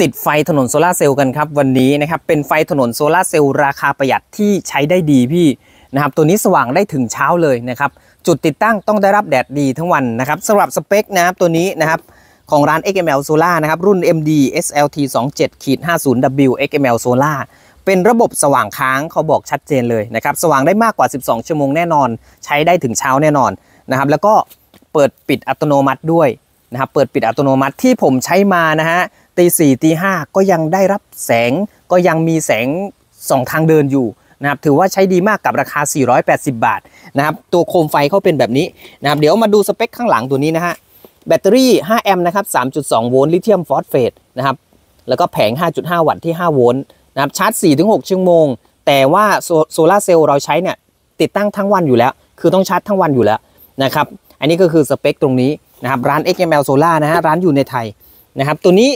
ติดไฟถนนโซลาร์เซลล์กันครับวันนี้นะครับเป็นไฟถนนโซลาร์เซลล์ราคาประหยัดที่ใช้ได้ดีพี่นะครับตัวนี้สว่างได้ถึงเช้าเลยนะครับจุดติดตั้งต้องได้รับแดดดีทั้งวันนะครับสำหรับสเปคนะครับตัวนี้นะครับของร้าน XML Solar นะครับรุ่น MD SLT 27-50W XML Solar เป็นระบบสว่างค้างเขาบอกชัดเจนเลยนะครับสว่างได้มากกว่า12ชั่วโมงแน่นอนใช้ได้ถึงเช้าแน่นอนนะครับแล้วก็เปิดปิดอัตโนมัติด้วยนะครับเปิดปิดอัตโนมัติที่ผมใช้มานะฮะตี 4 ตี 5ก็ยังได้รับแสงก็ยังมีแสง2ทางเดินอยู่นะครับถือว่าใช้ดีมากกับราคา480 บาทนะครับตัวโคมไฟเขาเป็นแบบนี้นะครับเดี๋ยวมาดูสเปคข้างหลังตัวนี้นะฮะแบตเตอรี่5แอมป์นะครับ 3.2 โวลต์ลิเธียมฟอสเฟตนะครับแล้วก็แผง 5.5 วัตต์ที่5 โวลต์นะครับชาร์จ 4-6 ชั่วโมงแต่ว่าโซลาร์เซลล์เราใช้เนี่ยติดตั้งทั้งวันอยู่แล้วคือต้องชาร์จทั้งวันอยู่แล้วนะครับอันนี้ก็คือสเปคตรงนี้นะครับร้าน XML Solar นะฮะร้านอยู่ในไทยนะครับตัวนี้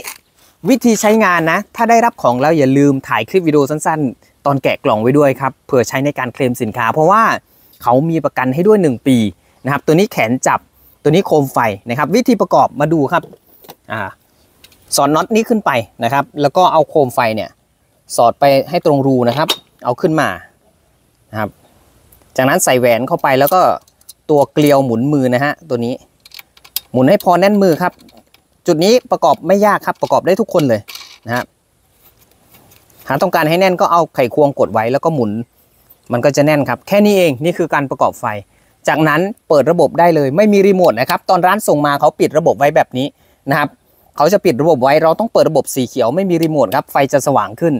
วิธีใช้งานนะถ้าได้รับของแล้วอย่าลืมถ่ายคลิปวิดีโอสั้นๆตอนแกะกล่องไว้ด้วยครับเผื่อใช้ในการเคลมสินค้าเพราะว่าเขามีประกันให้ด้วย1ปีนะครับตัวนี้แขนจับตัวนี้โคมไฟนะครับวิธีประกอบมาดูครับสอดน็อตนี้ขึ้นไปนะครับแล้วก็เอาโคมไฟเนี่ยสอดไปให้ตรงรูนะครับเอาขึ้นมานะครับจากนั้นใส่แหวนเข้าไปแล้วก็ตัวเกลียวหมุนมือนะฮะตัวนี้หมุนให้พอแน่นมือครับจุดนี้ประกอบไม่ยากครับประกอบได้ทุกคนเลยนะครับหากต้องการให้แน่นก็เอาไขควงกดไว้แล้วก็หมุนมันก็จะแน่นครับแค่นี้เองนี่คือการประกอบไฟจากนั้นเปิดระบบได้เลยไม่มีรีโมทนะครับตอนร้านส่งมาเขาปิดระบบไว้แบบนี้นะครับเขาจะปิดระบบไว้เราต้องเปิดระบบสีเขียวไม่มีรีโมทครับไฟจะสว่างขึ้น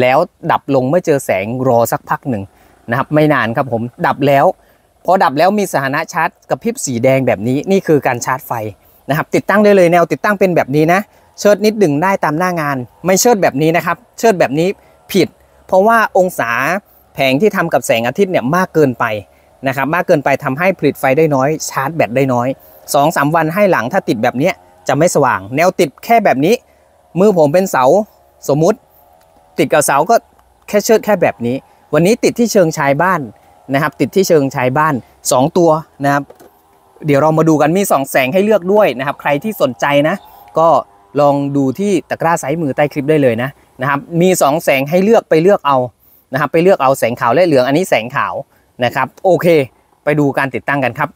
แล้วดับลงเมื่อเจอแสงรอสักพักหนึ่งนะครับไม่นานครับผมดับแล้วพอดับแล้วมีสถานะชาร์จกระพริบสีแดงแบบนี้นี่คือการชาร์จไฟนะครับติดตั้งได้เลยแนวติดตั้งเป็นแบบนี้นะเชิดนิดดึงได้ตามหน้างานไม่เชิดแบบนี้นะครับเชิดแบบนี้ผิดเพราะว่าองศาแผงที่ทำกับแสงอาทิตย์เนี่ยมากเกินไปนะครับมากเกินไปทำให้ผลิตไฟได้น้อยชาร์จแบตได้น้อย 2-3 วันให้หลังถ้าติดแบบนี้จะไม่สว่างแนวติดแค่แบบนี้มือผมเป็นเสาสมมุติติดกับเสาก็แค่เชิดแค่แบบนี้วันนี้ติดที่เชิงชายบ้านนะครับติดที่เชิงชายบ้าน2ตัวนะครับเดี๋ยวเรามาดูกันมี2แสงให้เลือกด้วยนะครับใครที่สนใจนะก็ลองดูที่ตะกร้าซ้ายมือใต้คลิปได้เลยนะครับมี2แสงให้เลือกไปเลือกเอานะครับไปเลือกเอาแสงขาวและเหลืองอันนี้แสงขาวนะครับโอเคไปดูการติดตั้งกันครับ